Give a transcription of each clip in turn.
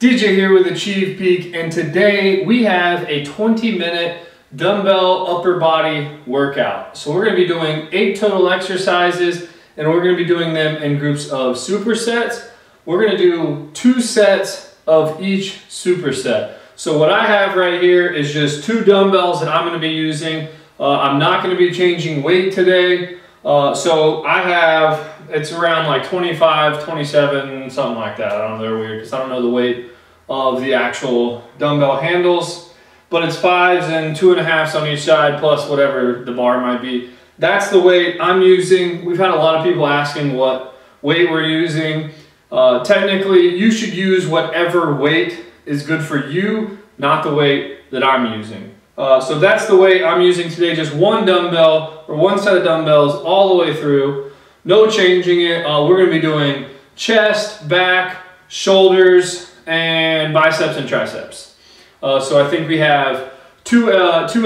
DJ here with Achieve Peak, and today we have a 20-minute dumbbell upper body workout. So we're going to be doing 8 total exercises, and we're going to be doing them in groups of supersets. We're going to do 2 sets of each superset. So what I have right here is just 2 dumbbells that I'm going to be using. I'm not going to be changing weight today. So I have, it's around like 25, 27, something like that. I don't know, they're weird because I don't know the weight of the actual dumbbell handles, but it's 5s and 2.5s on each side plus whatever the bar might be. That's the weight I'm using. We've had a lot of people asking what weight we're using. Technically, you should use whatever weight is good for you, not the weight that I'm using. So that's the weight I'm using today, just one dumbbell or one set of dumbbells all the way through, no changing it. We're going to be doing chest, back, shoulders, and biceps and triceps. So I think we have two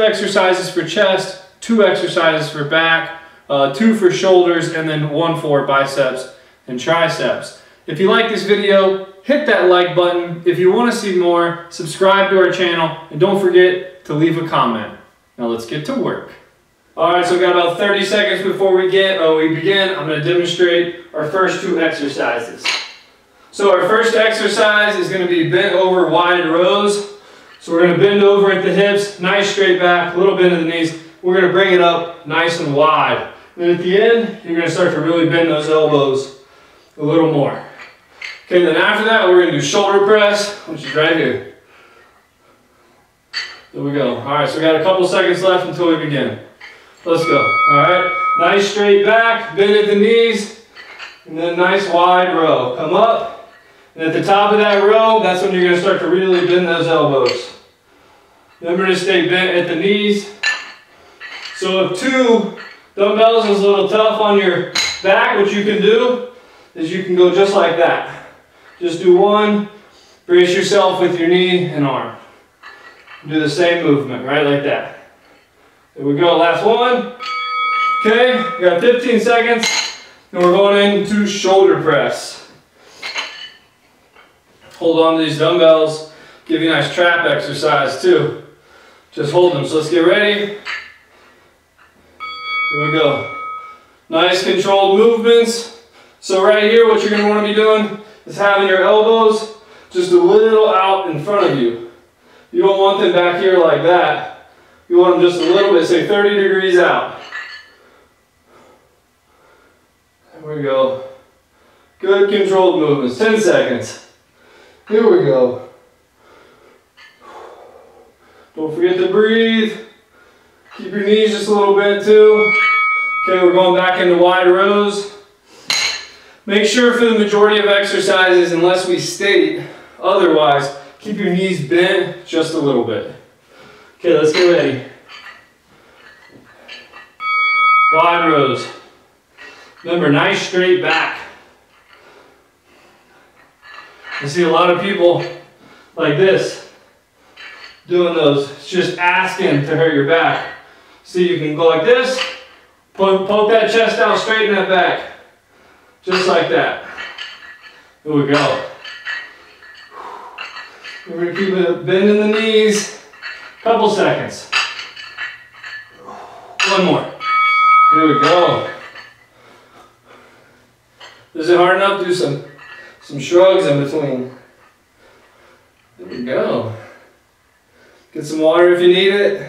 exercises for chest, 2 exercises for back, 2 for shoulders, and then 1 for biceps and triceps. If you like this video, hit that like button. If you want to see more, subscribe to our channel, and don't forget to leave a comment. Now let's get to work. Alright, so we've got about 30 seconds before we begin. I'm going to demonstrate our first 2 exercises. So our first exercise is going to be bent over wide rows. So we're going to bend over at the hips, nice straight back, a little bit of the knees. We're going to bring it up nice and wide. Then at the end, you're going to start to really bend those elbows a little more. Okay, then after that, we're going to do shoulder press, which is right here. There we go. All right, so we got a couple seconds left until we begin. Let's go. All right, nice straight back, bend at the knees, and then nice wide row. Come up, and at the top of that row, that's when you're going to start to really bend those elbows. Remember to stay bent at the knees. So if 2 dumbbells is a little tough on your back, what you can do is you can go just like that. Just do one, brace yourself with your knee and arm. Do the same movement, right, like that. There we go, last one. Okay, we got 15 seconds, and we're going into shoulder press. Hold on to these dumbbells. Give you a nice trap exercise, too. Just hold them, so let's get ready. Here we go. Nice controlled movements. So right here, what you're going to want to be doing is having your elbows just a little out in front of you. You don't want them back here like that. You want them just a little bit, say 30 degrees out. There we go. Good controlled movements, 10 seconds. Here we go. Don't forget to breathe. Keep your knees just a little bit too. Okay, we're going back into wide rows. Make sure for the majority of exercises, unless we state otherwise, keep your knees bent just a little bit. Okay, let's get ready. Wide rows. Remember, nice straight back. I see a lot of people like this, doing those. It's just asking to hurt your back. See, you can go like this, poke that chest out, straighten that back. Just like that. Here we go. We're going to keep it bending the knees. Couple seconds. One more. Here we go. Is it hard enough? Do some shrugs in between. There we go. Get some water if you need it.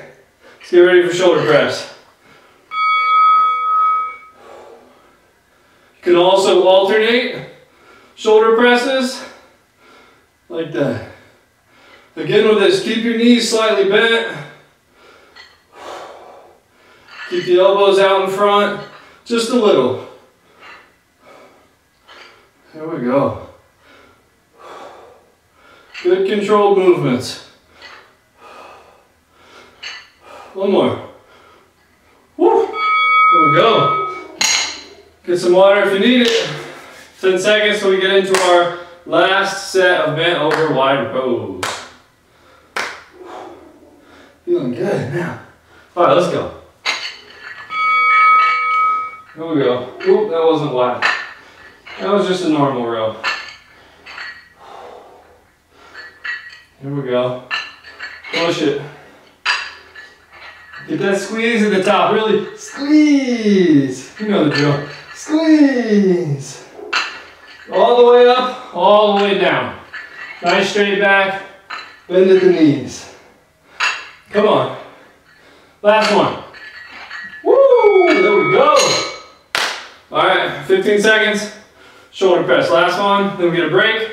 Let's get ready for shoulder press. You can also alternate shoulder presses like that. Again with this, keep your knees slightly bent. Keep the elbows out in front, just a little. There we go. Good controlled movements. One more. Woo. There we go. Get some water if you need it. 10 seconds till we get into our last set of bent over wide rows. Feeling good now. All right, let's go. Here we go. Oop, that wasn't wide. That was just a normal row. Here we go. Push it. Get that squeeze at the top. Really squeeze. You know the drill. Squeeze. All the way up, all the way down. Nice straight back. Bend at the knees. Come on. Last one. Woo! There we go. All right, 15 seconds. Shoulder press. Last one. Then we get a break.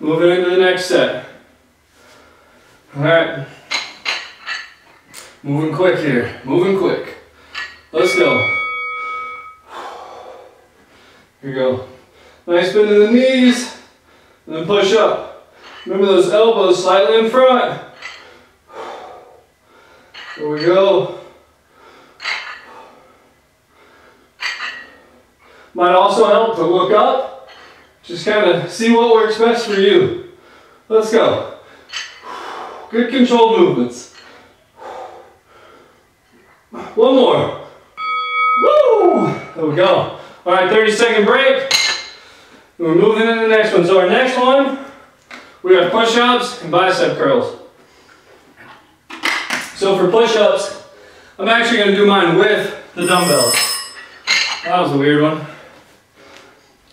Moving into the next set. All right. Moving quick here. Moving quick. Let's go. Here we go. Nice bend in the knees. And then push up. Remember those elbows slightly in front. Here we go. Might also help to look up. Just kind of see what works best for you. Let's go. Good controlled movements. One more. Woo! There we go. All right, 30-second break. We're moving into the next one. So our next one, we have push-ups and bicep curls. So for push-ups, I'm actually going to do mine with the dumbbells. That was a weird one.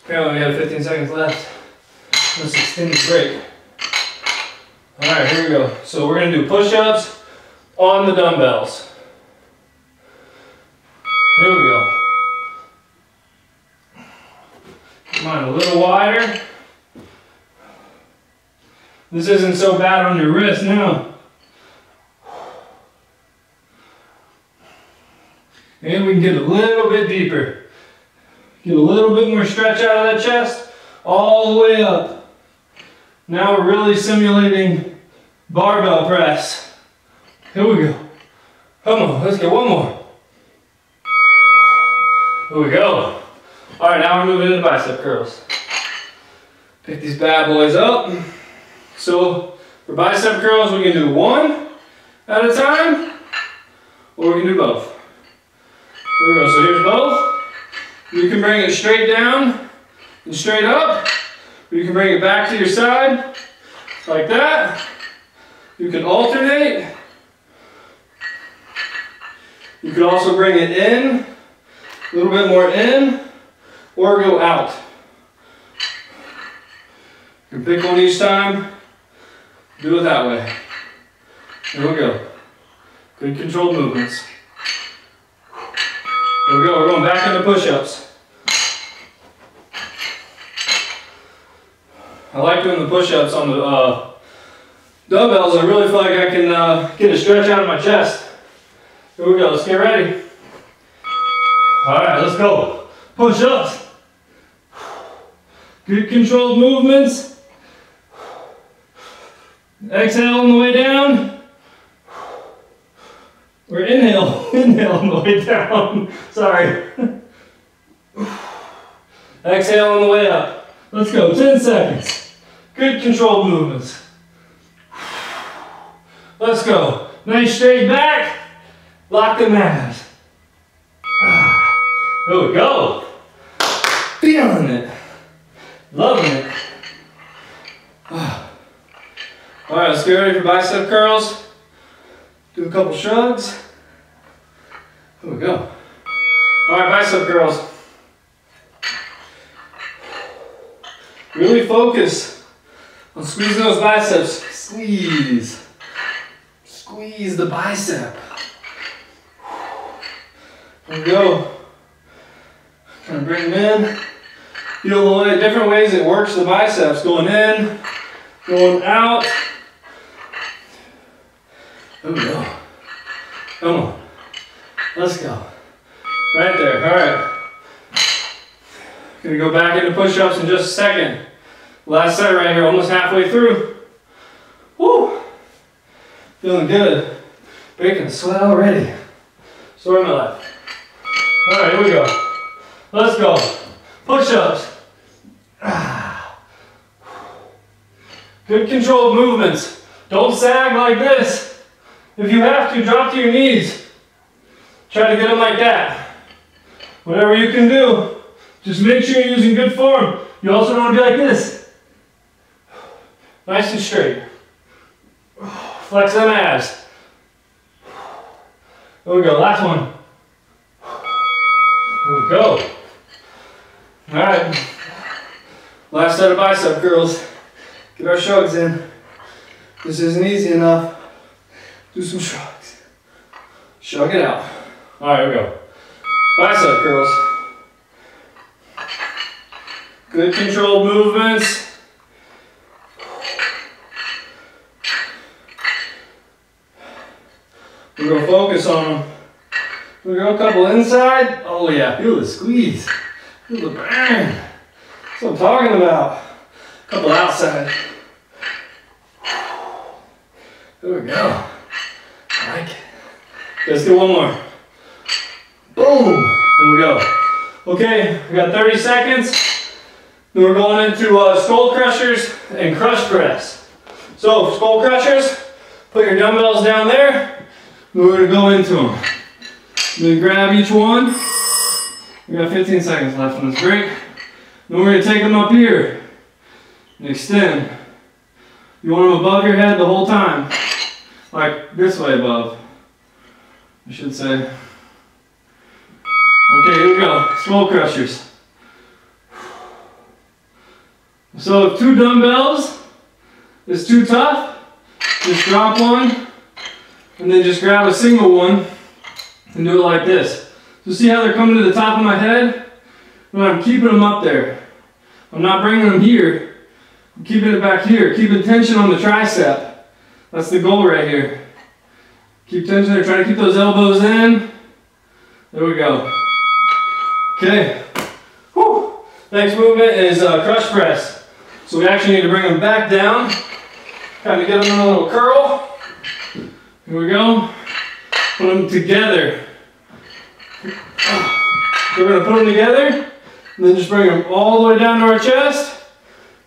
Apparently we have 15 seconds left. Let's extend the break. All right, here we go. So we're going to do push-ups on the dumbbells. Here we go. Come on, a little wider. This isn't so bad on your wrist now. And we can get a little bit deeper. Get a little bit more stretch out of that chest, all the way up. Now we're really simulating barbell press. Here we go. Come on, let's get one more. Here we go. All right, now we're moving into bicep curls. Pick these bad boys up. So for bicep curls, we can do one at a time, or we can do both. Here we go, so here's both. You can bring it straight down and straight up. You can bring it back to your side, like that. You can alternate. You can also bring it in. A little bit more in, or go out. You can pick one each time, do it that way. Here we go. Good controlled movements. Here we go, we're going back into push-ups. I like doing the push-ups on the dumbbells. I really feel like I can get a stretch out of my chest. Here we go, let's get ready. Alright, let's go. Push-ups. Good controlled movements. Exhale on the way down. Or inhale. Inhale on the way down. Sorry. Exhale on the way up. Let's go. 10 seconds. Good controlled movements. Let's go. Nice straight back. Lock the mat. Here we go. Feeling it. Loving it. Alright, let's get ready for bicep curls. Do a couple shrugs. Here we go. Alright, bicep curls. Really focus on squeezing those biceps. Squeeze. Squeeze the bicep. Here we go. Gonna bring them in. Feel the way, different ways it works the biceps. Going in, going out. There we go. Come on. Let's go. Right there. Alright. Gonna go back into push-ups in just a second. Last set right here, almost halfway through. Woo! Feeling good. Breaking the sweat already. Story of my life. Alright, here we go. Let's go. Push-ups. Good controlled movements. Don't sag like this. If you have to, drop to your knees. Try to get them like that. Whatever you can do, just make sure you're using good form. You also don't want to be like this. Nice and straight. Flex them abs. There we go, last one. There we go. All right, last set of bicep curls. Get our shrugs in. This isn't easy enough. Do some shrugs. Shrug it out. All right, here we go. Bicep curls. Good controlled movements. We're going to focus on them. We're going to go a couple inside. Oh yeah, feel the squeeze. Feel the burn. That's what I'm talking about. A couple outside. There we go. I like it. Let's do one more. Boom. There we go. Okay, we got 30 seconds. Then we're going into skull crushers and crush press. So, skull crushers, put your dumbbells down there. We're going to go into them. Then grab each one. We got 15 seconds left on this break. Then we're going to take them up here and extend. You want them above your head the whole time. Like this way above, I should say. Okay, here we go. Skull crushers. So if two dumbbells is too tough, just drop one. And then just grab a single one and do it like this. So see how they're coming to the top of my head? And I'm keeping them up there. I'm not bringing them here. I'm keeping it back here. Keeping tension on the tricep. That's the goal right here. Keep tension there. Try to keep those elbows in. There we go. Okay. Whew. Next movement is crush press. So we actually need to bring them back down. Kind of get them in a little curl. Here we go. Put them together. We're going to put them together and then just bring them all the way down to our chest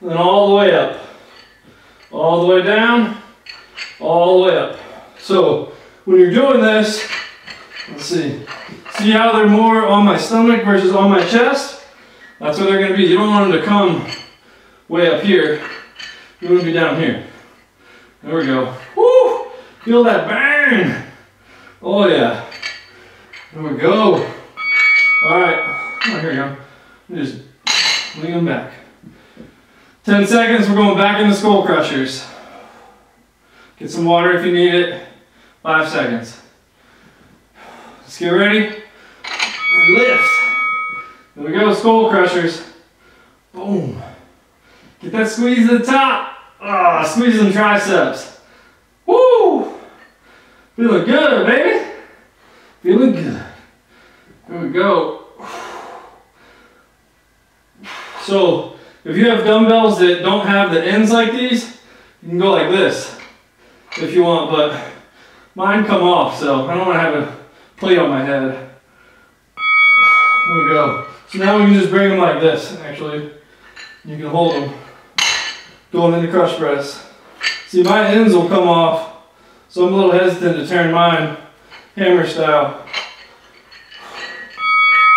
and then all the way up. All the way down, all the way up. So when you're doing this, let's see. See how they're more on my stomach versus on my chest? That's where they're going to be. You don't want them to come way up here. You want them to be down here. There we go. Woo! Feel that burn! Oh yeah. There we go. Alright. Oh, here we go. Just lean them back. 10 seconds, we're going back into skull crushers. Get some water if you need it. 5 seconds. Let's get ready. And lift. There we go, skull crushers. Boom. Get that squeeze to the top. Ah, squeeze them triceps. Woo! Feeling good, baby. Feeling good. Here we go. So, if you have dumbbells that don't have the ends like these, you can go like this if you want, but mine come off, so I don't want to have a plate on my head. There we go. So now we can just bring them like this, actually. You can hold them. Going into crush press. See, my ends will come off, so I'm a little hesitant to turn mine hammer style.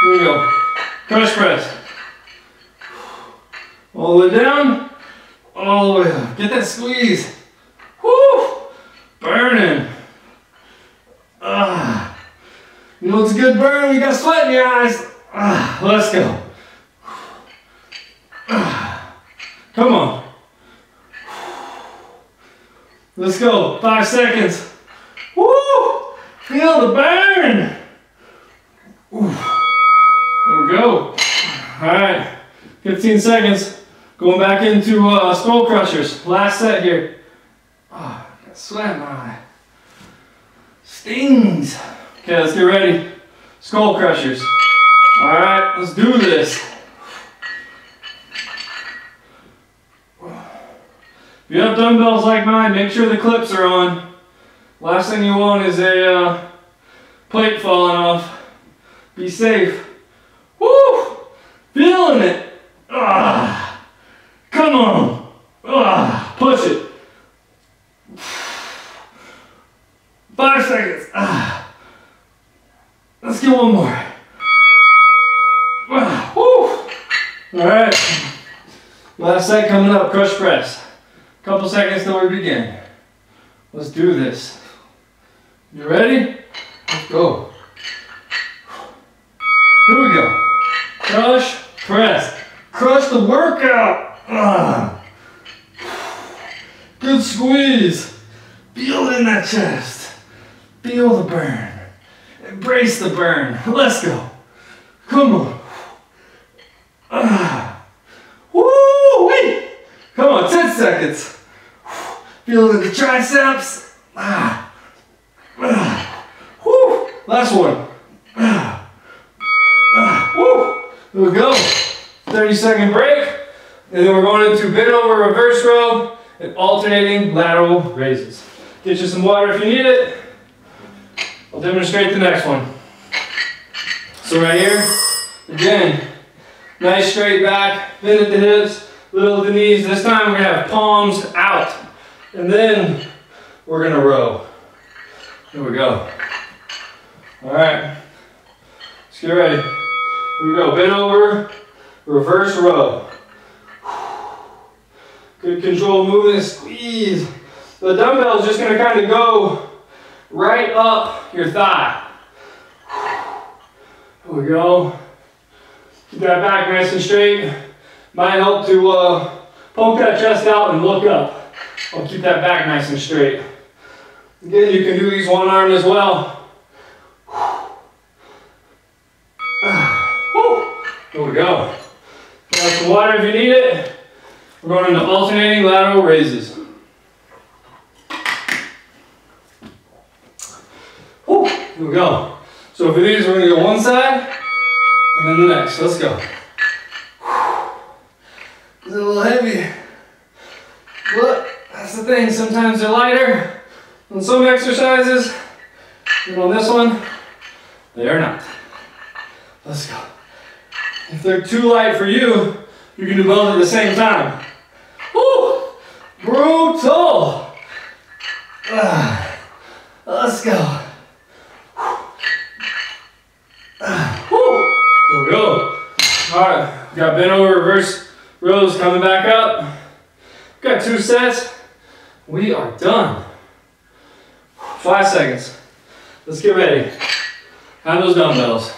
Here we go. Crush press. All the way down, all the way up. Get that squeeze. Woo! Burning. Ah. You know it's a good burn when you got sweat in your eyes. Ah, let's go. Ah. Come on. Let's go, 5 seconds. Woo! Feel the burn! Oof. There we go. Alright, 15 seconds. Going back into skull crushers. Last set here. Oh, I got sweat in my eye. Stings. Okay, let's get ready. Skull crushers. Alright, let's do this. If you have dumbbells like mine, make sure the clips are on. Last thing you want is a plate falling off. Be safe. Woo! Feeling it. Ah! Come on. Ah! Push it. 5 seconds. Ah! Let's get one more. Ah! Woo! All right. Last set coming up. Crush press. Couple seconds till we begin. Let's do this. You ready? Let's go. Here we go. Crush, press. Crush the workout. Good squeeze. Feel it in that chest. Feel the burn. Embrace the burn. Let's go. Come on. Woo-wee. Come on, 10 seconds. Feel it in the triceps. Woo. Last one. Woo. There we go. 30-second break. And then we're going into bend over reverse row and alternating lateral raises. Get you some water if you need it. I'll demonstrate the next one. So right here, again, nice straight back, bend at the hips, little at the knees. This time we're going to have palms out. And then we're going to row. Here we go. All right. Let's get ready. Here we go. Bend over, reverse row. Good control movement, squeeze. The dumbbell is just going to kind of go right up your thigh. Here we go. Keep that back nice and straight. Might help to pump that chest out and look up. I'll keep that back nice and straight. Again, you can do these one arm as well. Here we go. Grab some water if you need it. We're going into alternating lateral raises. Here we go. So for these, we're going to go one side and then the next. Let's go. It's a little heavy. Look, that's the thing. Sometimes they're lighter on some exercises, and on this one, they are not. Let's go. If they're too light for you, you can do both at the same time. Woo! Brutal! Let's go. Here we go. Alright, we got bent over reverse rows coming back up. We've got 2 sets. We are done. 5 seconds. Let's get ready. Have those dumbbells.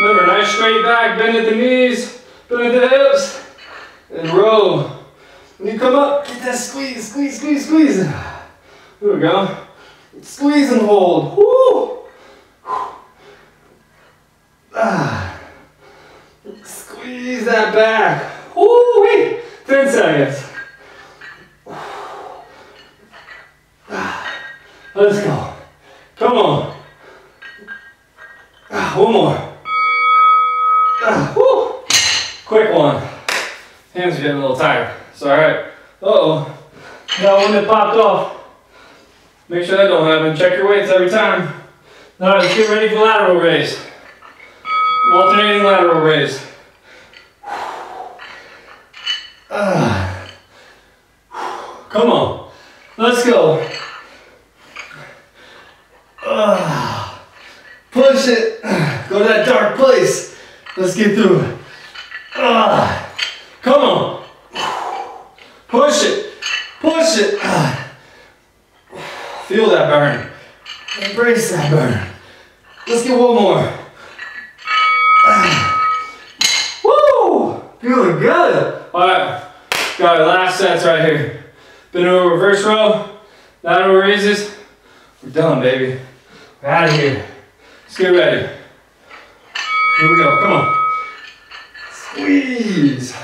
Remember, nice straight back, bend at the knees, bend at the hips, and row. When you come up, get that squeeze, squeeze, squeeze, squeeze. Here we go. Squeeze and hold. Woo! Squeeze that back. Woo-wee. 10 seconds. Let's go. Come on. One more. Woo. Quick one. Hands are getting a little tired. It's alright. Uh-oh. That one that popped off. Make sure that don't happen. Check your weights every time. Alright, let's get ready for lateral raise. Alternating lateral raise. Come on. Let's go. Push it. Go to that dark place. Let's get through it. Come on. Push it. Push it. Feel that burn. Embrace that burn. Let's get one more. Woo! Feeling good. Alright, got our last sets right here. Bend over reverse row, lateral raises. We're done, baby. We're out of here. Let's get ready. Here we go, come on. Squeeze.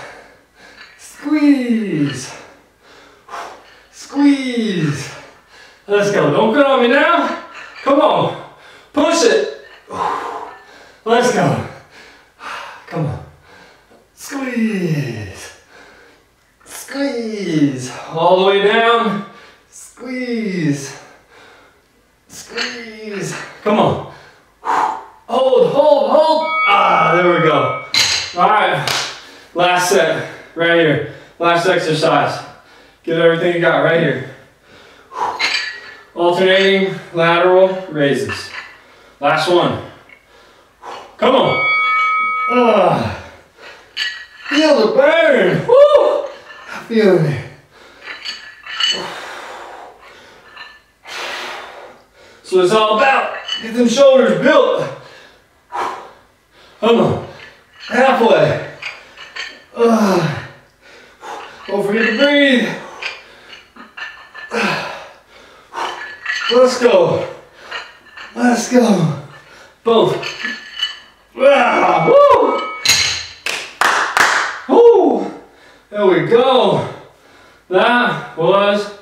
Squeeze. Squeeze. Let's go. Don't get on me now. Come on. Push it. Let's go. Come on. Squeeze. Squeeze. All the way down. Squeeze. Squeeze. Come on. Hold, hold, hold. There we go. All right. Last set right here. Last exercise. Give everything you got right here. Alternating lateral raises. Last one. Come on. Feel the burn. Woo! I'm feeling it. what it's all about. Get them shoulders built. Come on. Halfway. Don't forget to breathe. Let's go. Let's go. Boom. Wow. Woo. Woo. There we go. That was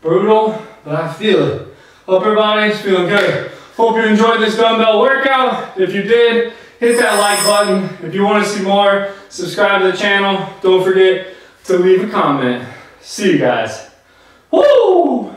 brutal, but I feel it. Hope everybody's feeling good. Hope you enjoyed this dumbbell workout. If you did, hit that like button. If you want to see more, subscribe to the channel. Don't forget to leave a comment. See you guys. Woo!